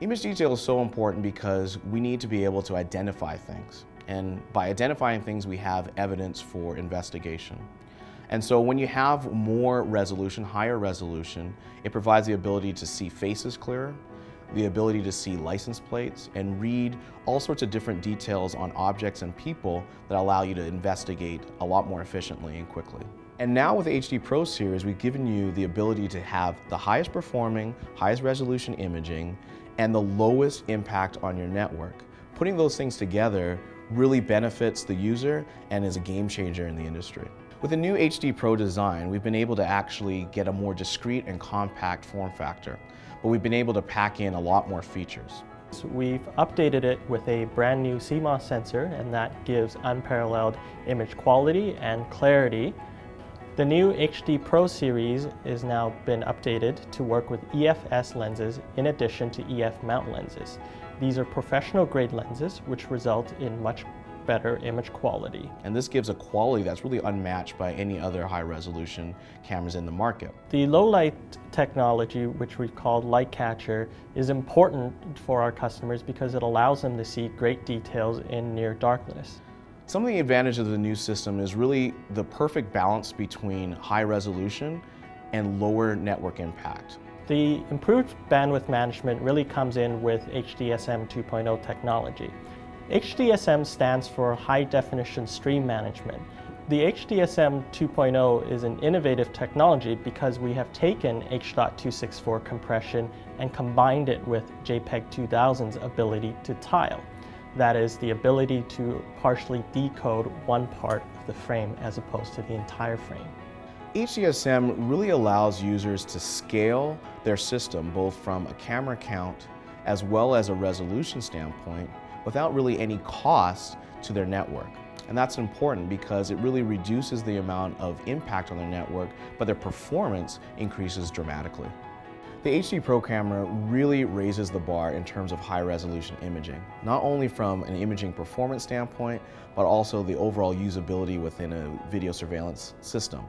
Image detail is so important because we need to be able to identify things. And by identifying things, we have evidence for investigation. And so when you have more resolution, higher resolution, it provides the ability to see faces clearer, the ability to see license plates, and read all sorts of different details on objects and people that allow you to investigate a lot more efficiently and quickly. And now with HD Pro Series, we've given you the ability to have the highest performing, highest resolution imaging, and the lowest impact on your network. Putting those things together really benefits the user and is a game changer in the industry. With the new HD Pro design, we've been able to actually get a more discrete and compact form factor, but we've been able to pack in a lot more features. So we've updated it with a brand new CMOS sensor, and that gives unparalleled image quality and clarity. The new HD Pro series has now been updated to work with EF-S lenses in addition to EF-mount lenses. These are professional grade lenses which result in much better image quality. And this gives a quality that's really unmatched by any other high resolution cameras in the market. The low light technology, which we call Light Catcher, is important for our customers because it allows them to see great details in near darkness. Some of the advantages of the new system is really the perfect balance between high resolution and lower network impact. The improved bandwidth management really comes in with HDSM 2.0 technology. HDSM stands for High Definition Stream Management. The HDSM 2.0 is an innovative technology because we have taken H.264 compression and combined it with JPEG 2000's ability to tile. That is the ability to partially decode one part of the frame as opposed to the entire frame. HDSM really allows users to scale their system both from a camera count as well as a resolution standpoint, without really any cost to their network. And that's important because it really reduces the amount of impact on their network, but their performance increases dramatically. The HD Pro camera really raises the bar in terms of high resolution imaging, not only from an imaging performance standpoint, but also the overall usability within a video surveillance system.